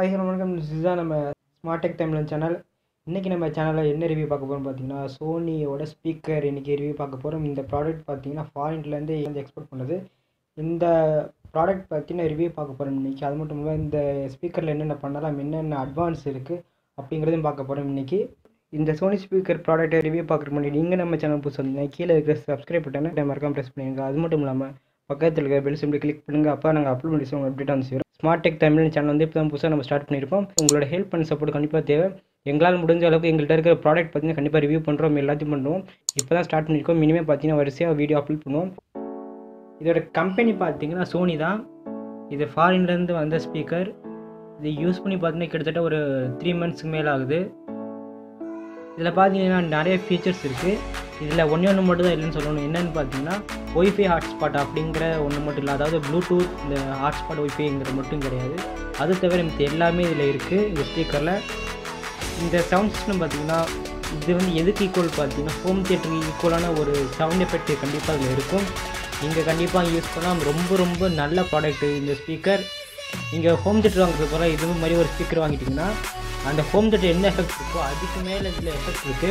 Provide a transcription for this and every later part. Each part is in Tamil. Hi, hello, welcome to the Smart Tech Tamilan channel. Today, we will review Sony's speaker. This product is foreign export. This product review the speaker. Advanced This Sony speaker product review. If subscribe button, press the bell simply click update. Smart Tech Tamilan channel வந்து இப்போதான் புதுசா நம்ம ஸ்டார்ட் பண்ணிருப்போம் உங்களோட ஹெல்ப் and சப்போர்ட் கண்டிப்பா தேவை எங்களால முடிஞ்ச அளவுக்கு எங்கள்ட்ட இருக்கிற ப்ராடக்ட் பத்தின கண்டிப்பா ரிவ்யூ பண்றோம் எல்லாத்தையும் பண்ணுவோம் இப்போதான் ஸ்டார்ட் பண்ணிருக்கோம் மினிமம் பாத்தீங்கன்னா வரிசையா வீடியோ அப்லோட் பண்ணுவோம் இதோட கம்பெனி பாத்தீங்கன்னா Sony தான் இது ஃபாரின்ல இருந்து வந்த ஸ்பீக்கர் இது யூஸ் பண்ணி பாத்தீங்கன்னா கிட்டத்தட்ட ஒரு 3 months மேல ஆகுது இதல பாத்தீங்கன்னா நிறைய ஃபீச்சர்ஸ் இருக்கு இதல ஒண்ணு மட்டும் தான் இல்லன்னு சொல்லணும் என்னன்னு பாத்தீங்கன்னா Wi-Fi hotspot அப்படிங்கற ஒண்ணு மட்டும் இல்ல அதாவது Bluetooth இந்த hotspot Wi-Fiங்கற மட்டும் கிடையாது அது தவிர இந்த எல்லாமே இதுல இருக்கு இந்த ஸ்பீக்கர்ல இந்த சவுண்ட் சிஸ்டம் பாத்தீங்கன்னா இது வந்து எதுக்கு ஈக்குவல் பாத்தீங்கன்னா ஹோம் தியேட்டருக்கு ஈக்குவலான ஒரு சவுண்ட் எஃபெக்ட் கண்டிப்பா இதுல இருக்கும் நீங்க கண்டிப்பா யூஸ் பண்ணலாம் ரொம்ப ரொம்ப நல்ல ப்ராடக்ட் இந்த ஸ்பீக்கர் நீங்க ஹோம் தியேட்டர் வாங்குறதுக்கு பதிலா இது மாதிரி ஒரு ஸ்பீக்கர் வாங்கிட்டீங்கன்னா அந்த ஹோம் தியேட்டர் என்ன எஃபெக்ட் இருக்கோ அதுக்கு மேல இதுல எஃபெக்ட் இருக்கு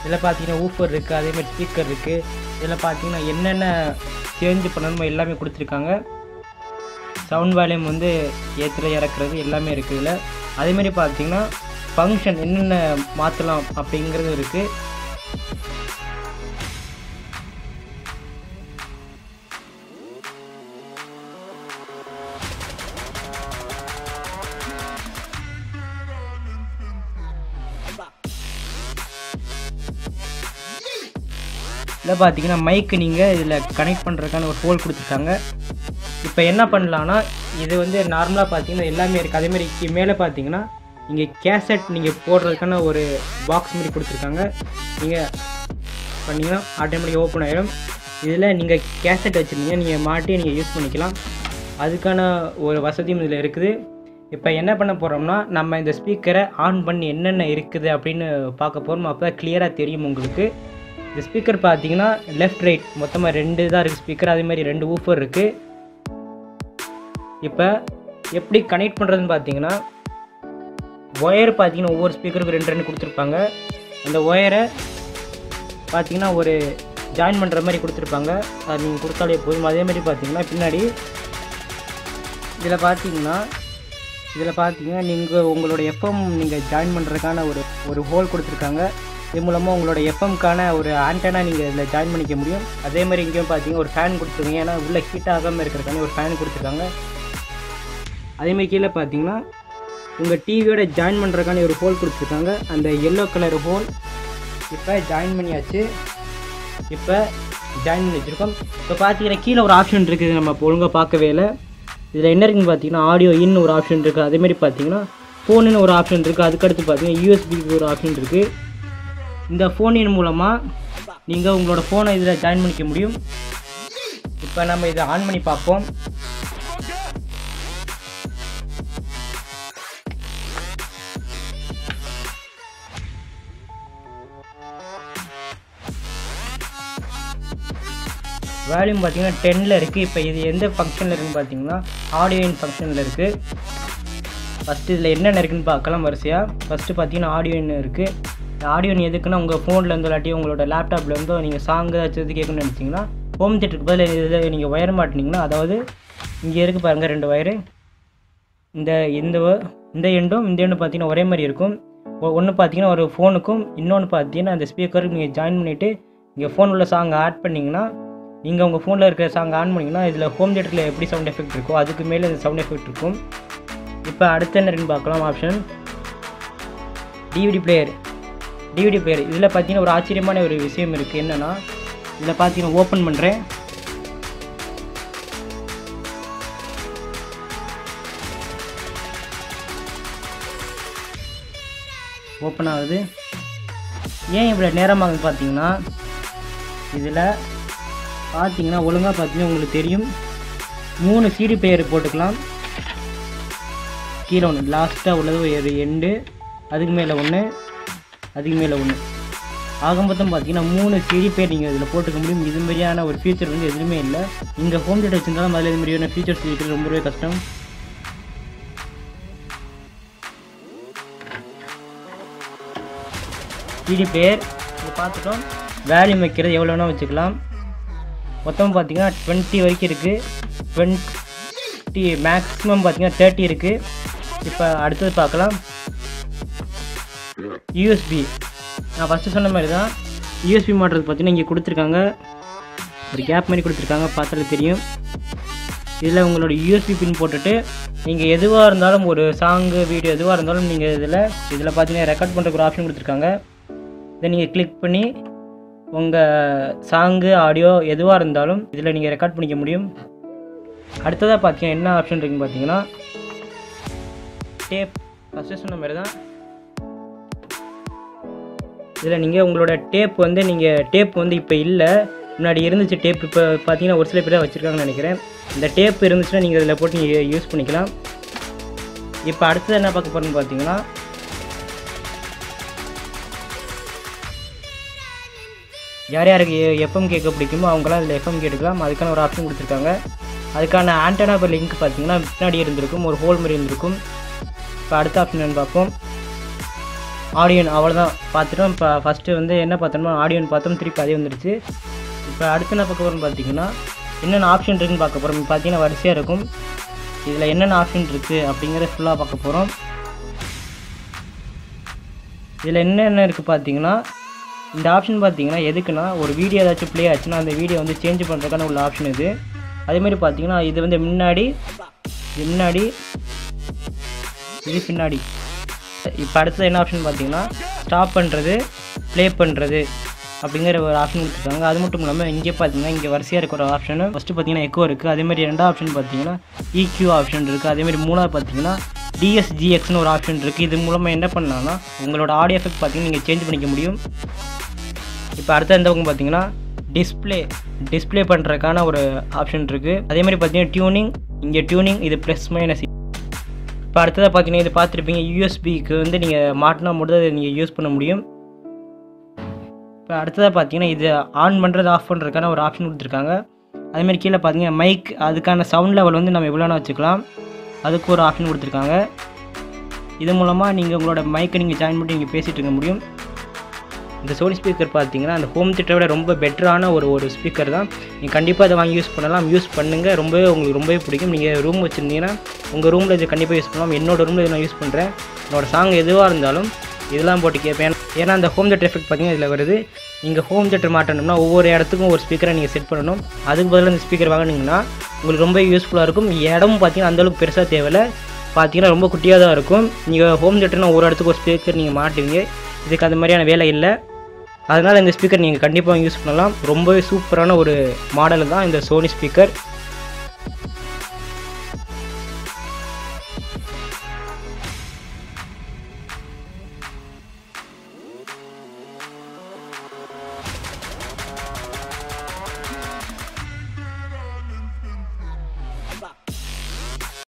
இதெல்லாம் பாத்தீங்கன்னா ஊஃபர் இருக்கு அதே மாதிரி ஸ்பீக்கர் இருக்கு இதெல்லாம் பாத்தீங்கன்னா என்னென்ன சேஞ்ச் பண்ணனுமோ எல்லாமே கொடுத்திருக்காங்க சவுண்ட் வால்யூம் வந்து ஏத்துற இறக்குறது எல்லாமே இருக்கு இல்ல அதே மாதிரி பாத்தீங்கன்னா ஃபங்க்ஷன் என்னென்ன மாத்தலாம் அப்படிங்கிறது இருக்கு இத பாத்தீங்கன்னா மைக் நீங்க இதுல கனெக்ட் பண்றதுக்கான ஒரு ஹோல் கொடுத்திருக்காங்க இப்போ என்ன பண்ணலாம்னா இது வந்து நார்மலா பாத்தீங்கன்னா எல்லாமே இருக்கு அதே மாதிரி மேலே பாத்தீங்கன்னா இங்க கேசட் நீங்க போடுறதுக்கான ஒரு பாக்ஸ் மாதிரி கொடுத்திருக்காங்க நீங்க பண்ணீங்கன்னா ஆட்டோமேட்டிக்கா ஓபன் ஆயிடும் இதுல நீங்க கேசட் வச்சிருந்தீங்க நீங்க மாட்டி நீங்க யூஸ் பண்ணிக்கலாம் அதுக்கான ஒரு வசதியும் இதுல இருக்குது இப்போ என்ன பண்ண போறோம்னா நம்ம இந்த ஸ்பீக்கரை ஆன் பண்ணி என்னென்ன இருக்குது அப்படினு பார்க்க போறோம் அப்பதான் கிளியரா தெரியும் உங்களுக்கு The speaker பாத்தீங்கன்னா left right மொத்தமா ரெண்டு தான் இருக்கு ஸ்பீக்கர் அதே மாதிரி ரெண்டு ஊஃபர் இருக்கு இப்போ எப்படி கனெக்ட் பண்றதுன்னு பாத்தீங்கன்னா வயர் பாத்தீங்கன்னா ஒவ்வொரு ஸ்பீக்கருக்கு ரெண்டு கொடுத்திருப்பாங்க அந்த வயரை பாத்தீங்கன்னா ஒரு ஜாயின் பண்ற மாதிரி கொடுத்திருப்பாங்க அது நீங்க கொடுத்தாலே போதும் அதே மாதிரி பாத்தீங்கன்னா பின்னாடி இதல பாத்தீங்கன்னா நீங்க உங்களோட FM நீங்க ஜாயின் பண்றதுக்கான ஒரு ஹோல் கொடுத்திருக்காங்க இது மூலமா உங்களோட FM கான ஒரு ஆண்டனா நீங்க இதல ஜாயின் பண்ணிக்க முடியும் அதே மாதிரி இங்கேயும் பாத்தீங்க ஒரு ஃபேன் கொடுத்திருக்காங்க ஏனா உள்ள ஹீட் ஆகாம இருக்கறதுக்கான ஒரு ஃபேன் கொடுத்திருக்காங்க அதே மாதிரி கீழ பாத்தீங்கன்னா உங்க டிவியோட ஜாயின் பண்றதுக்கான ஒரு ஹோல் கொடுத்திருக்காங்க அந்த yellow கலர் ஹோல் இப்ப ஜாயின் பண்ணியாச்சு இப்ப ஜாயின் பண்ணிச்சிருக்கோம் இப்ப பாத்தீங்க கீழ ஒரு ஆப்ஷன் இருக்குது நம்ம ஒழுங்கா பார்க்கவே இல்ல இதுல என்ன இருக்குன்னு பாத்தீங்கன்னா ஆடியோ இன் ஒரு ஆப்ஷன் இருக்கு அதே மாதிரி பாத்தீங்கன்னா ஃபோன் இன் ஒரு ஆப்ஷன் இருக்கு அதுக்கு அடுத்து பாத்தீங்க USB ஒரு ஆப்ஷன் இருக்கு இந்த ஃபோன் இன் மூலமா நீங்க உங்களோட ஃபோனை இதல ஜாயின் பண்ணிக்க முடியும் இப்போ நாம இத ஆன் பண்ணி பாப்போம் வால்யூம் பாத்தீங்கன்னா 10ல இருக்கு இப்போ இது எந்த ஃபங்க்ஷன்ல இருக்குன்னு பாத்தீங்கன்னா ஆடியோ இன் ஃபங்க்ஷன்ல இருக்கு ஃபர்ஸ்ட் இதுல என்ன இருக்குன்னு பார்க்கலாம் வரிசையா ஃபர்ஸ்ட் பாத்தீங்கன்னா ஆடியோ இன் இருக்கு ஆடியோ நீ எதுக்குன்னா உங்க ஃபோன்ல இருந்து இல்லாட்டி உங்களோட லேப்டாப்ல இருந்து நீங்க சாங் ஏதாவது கேட்கணும்னு நினைச்சீங்கன்னா ஹோம் தியேட்டருக்கு பதிலா இதுல நீங்க வயர் மாட்டினீங்கன்னா அதாவது இங்க இருக்கு பாருங்க ரெண்டு வயர் இந்த எண்டும் பாத்தீங்கன்னா ஒரே மாதிரி இருக்கும் ஒன்னு பாத்தீங்கன்னா ஒரு ஃபோனுக்கும் இன்னொன்னு பாத்தீங்கன்னா அந்த ஸ்பீக்கருக்கு நீங்க ஜாயின் பண்ணிட்டு இங்க ஃபோன் உள்ள சாங் ஆட் பண்ணீங்கன்னா நீங்க உங்க ஃபோன்ல இருக்கிற சாங் ஆன் பண்ணீங்கன்னா இதுல ஹோம் தியேட்டர்ல எப்படி சவுண்ட் எஃபெக்ட் இருக்கோ அதுக்கு மேல இந்த சவுண்ட் எஃபெக்ட் இருக்கும் இப்போ அடுத்து என்னன்னு பார்க்கலாம் ஆப்ஷன் DVD player இதில் பார்த்தீங்கன்னா ஒரு ஆச்சரியமான ஒரு விஷயம் இருக்குது என்னன்னா இதில் பார்த்தீங்கன்னா ஓப்பன் பண்ணுறேன் ஓப்பன் ஆகுது ஏன் இவ்வளோ நேரமாக பார்த்தீங்கன்னா இதில் பார்த்தீங்கன்னா ஒழுங்காக பார்த்தீங்கன்னா உங்களுக்கு தெரியும் 3 CD பிளேயர் போட்டுக்கலாம் கீழே ஒன்று லாஸ்ட்டாக உள்ளது ஒரு எண்டு அதுக்கு மேலே ஒன்று ஆக மொத்தம் பார்த்தீங்கன்னா 3 CD பிளேயர் நீங்கள் இதில் போட்டுக்க முடியும் இது மாதிரியான ஒரு ஃபியூச்சர் வந்து எதுவுமே இல்லை இங்கே ஹோம் தியேட்டர் வச்சிருந்தாலும் அதில் இது மாதிரியான ஃபியூச்சர்ஸ் இருக்கிறது ரொம்பவே கஷ்டம் CD player. Value maker எவ்வளவுனா வெச்சுக்கலாம் மொத்தம் பாத்தீங்கன்னா 20 வரைக்கும் இருக்கு 20 maximum பாத்தீங்கன்னா 30 இருக்கு இப்போ அடுத்து பார்க்கலாம் USB நான் ஃபர்ஸ்ட் சொன்ன மாதிரி தான் USB மாட்டிறது பாத்தீங்கன்னா இங்க கொடுத்திருக்காங்க ஒரு கேப் மாதிரி கொடுத்திருக்காங்க பார்த்தாலே தெரியும் இதல உங்களோட USB pin போட்டுட்டு நீங்க எதுவா இருந்தாலும் ஒரு சாங் வீடியோ எதுவா இருந்தாலும் நீங்க இதல பாத்தீங்கன்னா ரெக்கார்ட் பண்ற ஒரு ஆப்ஷன் கொடுத்திருக்காங்க இத நீங்க கிளிக் பண்ணி உங்க சாங் ஆடியோ எதுவா இருந்தாலும் இதல நீங்க ரெக்கார்ட் பண்ணிக்க முடியும் அடுத்ததா பாத்தீங்க என்ன ஆப்ஷன் இருக்குன்னு பாத்தீங்கன்னா டேப் ஃபர்ஸ்ட் சொன்ன மாதிரி தான் இதல நீங்க உங்களோட டேப் வந்து இப்ப இல்ல முன்னாடி இருந்துச்சு டேப் இப்ப பாத்தீங்கன்னா ஒரு சில பேர் வச்சிருக்காங்கன்னு நினைக்கிறேன் இந்த டேப் இருந்துச்சுனா நீங்க இதல போட்டு நீங்க யூஸ் பண்ணிக்கலாம் இப்போ அடுத்து என்ன பார்க்க போறோம்னு பாத்தீங்கன்னா யார் யாருக்கு எஃப்எம் கேட்க பிடிக்குமோ அவங்கலாம் இந்த எஃப்எம் கேட்கலாம் அதுக்கான ஒரு ஆப்ஷன் கொடுத்திருக்காங்க அதுக்கான ஆண்டனா பர் லிங்க் பாத்தீங்கன்னா முன்னாடி இருந்திருக்கும் ஒரு ஹோல் மாதிரி இருந்திருக்கும் இப்போ அடுத்த ஆப்ஷன் என்ன பாப்போம் ஆடியன் அவ்வளவுதான் பாத்துட்டோம் இப்போ ஃபர்ஸ்ட் வந்து என்ன பார்த்தோம்னா ஆடியன் பார்த்தோம் திருப்பி அதே வந்துருச்சு இப்போ அடுத்து என்ன பக்கம் வரணும் பாத்தீங்கன்னா என்னென்ன ஆப்ஷன் இருக்குன்னு பார்க்க போறோம் பாத்தீங்கன்னா வரிசையா இருக்கும் இதுல என்னென்ன ஆப்ஷன் இருக்கு அப்படிங்கறது ஃபுல்லா பார்க்க போறோம் இதுல என்னென்ன இருக்கு பாத்தீங்கன்னா இந்த ஆப்ஷன் பாத்தீங்கன்னா எதுக்குனா ஒரு வீடியோ ஏதாச்சும் ப்ளே ஆச்சுனா அந்த வீடியோ வந்து चेंज பண்றதுக்கான ஒரு ஆப்ஷன் இது அதே மாதிரி பாத்தீங்கன்னா இது வந்து முன்னாடி இது பின்னாடி இப்போ அடுத்து என்ன ஆப்ஷன் பாத்தீங்கன்னா ஸ்டாப் பண்றது ப்ளே பண்றது அப்படிங்கற ஒரு ஆப்ஷன் கொடுத்திருக்காங்க அது மட்டும் இல்லாம இங்க பாத்தீங்கன்னா இங்க வரிசையா இருக்கிற ஒரு ஆப்ஷன் ஃபர்ஸ்ட் பாத்தீங்கன்னா எக்கோ இருக்கு அதே மாதிரி ரெண்டாவது ஆப்ஷன் பாத்தீங்கன்னா EQ ஆப்ஷன் இருக்கு அதே மாதிரி மூணாவது பாத்தீங்கன்னா DSGX னு ஒரு ஆப்ஷன் இருக்கு இது மூலமா என்ன பண்ணலாம்னா உங்களோட ஆடியோ எஃபெக்ட் பாத்தீங்கன்னா நீங்க चेंज பண்ணிக்க முடியும் இப்போ அடுத்து என்ன பக்கம் பாத்தீங்கன்னா டிஸ்ப்ளே பண்றதுக்கான ஒரு ஆப்ஷன் இருக்கு அதே மாதிரி பாத்தீங்கன்னா டியூனிங் இது பிளஸ் மைனஸ் இப்போ அடுத்து பாத்தீங்கன்னா இது பாத்துட்டீங்க USB க்கு வந்து நீங்க மாட்டினா மட்டும் அதை நீங்க யூஸ் பண்ண முடியும் இப்போ அடுத்து பாத்தீங்கன்னா இது ஆன் பண்றது ஆஃப் பண்றதுக்கான ஒரு ஆப்ஷன் கொடுத்திருக்காங்க அதே மாதிரி கீழ பாத்தீங்க மைக் அதுக்கான சவுண்ட் லெவல் வந்து நாம எவ்வளவுனா வச்சுக்கலாம் அதுக்கு ஒரு ஆப்ஷன் கொடுத்திருக்காங்க இது மூலமா நீங்க உங்களோட மைக்கை நீங்க ஜாயின் பண்ணி நீங்க பேசிட்டு இருக்க முடியும் இந்த Sony ஸ்பீக்கர் பாத்தீங்கன்னா அந்த ஹோம் தியேட்டரோட ரொம்ப பெட்டரான ஒரு ஸ்பீக்கர் தான் நீங்க கண்டிப்பா இத வாங்கி யூஸ் பண்ணலாம் யூஸ் பண்ணுங்க ரொம்பவே உங்களுக்கு ரொம்பவே பிடிக்கும் நீங்க ரூம் வச்சிருந்தீங்கன்னா உங்க ரூம்ல இத கண்டிப்பா யூஸ் பண்ணலாம் என்னோட ரூம்ல இத நான் யூஸ் பண்றேன் என்னோட சாங் எதுவா இருந்தாலும் இதெல்லாம் போட்டு கேப்பேன் ஏன்னா அந்த ஹோம் தியேட்டர் எஃபெக்ட் பாத்தீங்கன்னா இதுல வருது நீங்க ஹோம் தியேட்டர் மாட்டணும்னா ஒவ்வொரு இடத்துக்கும் ஒரு ஸ்பீக்கரை நீங்க செட் பண்ணனும் அதுக்கு பதிலா இந்த ஸ்பீக்கர் வாங்குனீங்கன்னா உங்களுக்கு ரொம்ப யூஸ்ஃபுல்லா இருக்கும் இடம் பாத்தீங்கன்னா அந்த அளவுக்கு பெருசா தேவையில்ல பாத்தீங்கன்னா ரொம்ப குட்டியா தான் இருக்கும் நீங்க ஹோம் தியேட்டர்னா ஒரு இடத்துக்கு ஒரு ஸ்பீக்கர் நீங்க மாட்டுவீங்க இதுக்கு அந்த மாதிரியான வேலை இல்லை அதனால இந்த ஸ்பீக்கர் நீங்க கண்டிப்பா யூஸ் பண்ணலாம் ரொம்பவே சூப்பரான ஒரு மாடல் தான் இந்த Sony ஸ்பீக்கர்